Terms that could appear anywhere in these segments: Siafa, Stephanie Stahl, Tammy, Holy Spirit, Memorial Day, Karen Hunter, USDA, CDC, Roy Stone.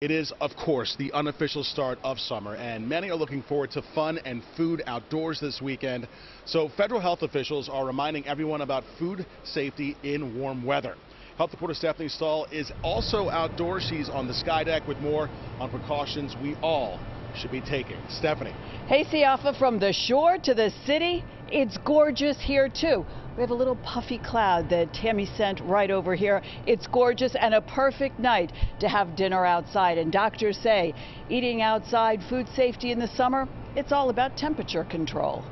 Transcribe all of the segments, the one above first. It is, of course, the unofficial start of summer, and many are looking forward to fun and food outdoors this weekend. So federal health officials are reminding everyone about food safety in warm weather. Health reporter Stephanie Stahl is also outdoors. She's on the sky deck with more on precautions we all should be taking. Stephanie. Hey, Siafa, from the shore to the city, it's gorgeous here, too. We have a little puffy cloud that Tammy sent right over here. It's gorgeous and a perfect night to have dinner outside. And doctors say eating outside, food safety in the summer, it's all about temperature control.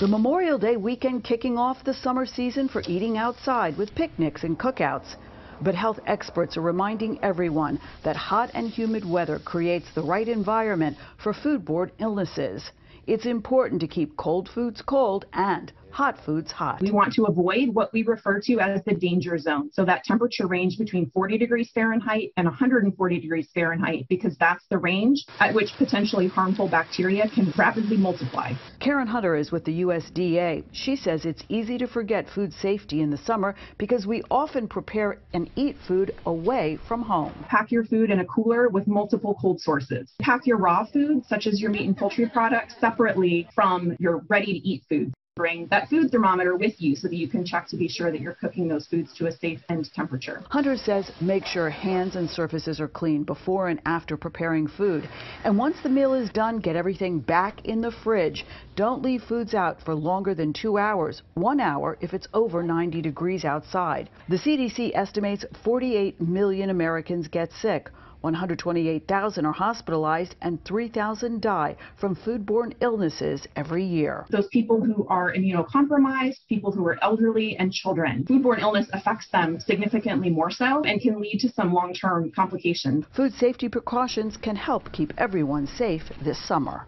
The Memorial Day weekend kicking off the summer season for eating outside with picnics and cookouts. But health experts are reminding everyone that hot and humid weather creates the right environment for foodborne illnesses. It's important to keep cold foods cold and hot foods hot. We want to avoid what we refer to as the danger zone. So that temperature range between 40 degrees Fahrenheit and 140 degrees Fahrenheit, because that's the range at which potentially harmful bacteria can rapidly multiply. Karen Hunter is with the USDA. She says it's easy to forget food safety in the summer because we often prepare and eat food away from home. Pack your food in a cooler with multiple cold sources. Pack your raw food, such as your meat and poultry products, separately from your ready-to-eat food. Bring that food thermometer with you so that you can check to be sure that you're cooking those foods to a safe end temperature. Hunter says make sure hands and surfaces are clean before and after preparing food. And once the meal is done, get everything back in the fridge. Don't leave foods out for longer than 2 hours, 1 hour if it's over 90 degrees outside. The CDC estimates 48 million Americans get sick. 128,000 are hospitalized and 3,000 die from foodborne illnesses every year. Those people who are immunocompromised, people who are elderly, and children. Foodborne illness affects them significantly more so and can lead to some long-term complications. Food safety precautions can help keep everyone safe this summer.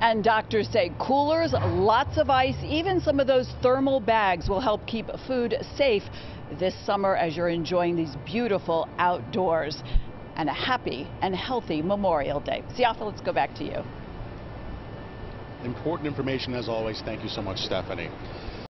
And doctors say coolers, lots of ice, even some of those thermal bags will help keep food safe this summer as you're enjoying these beautiful outdoors. And a happy and healthy Memorial Day. Siafa, let's go back to you. Important information as always. Thank you so much, Stephanie.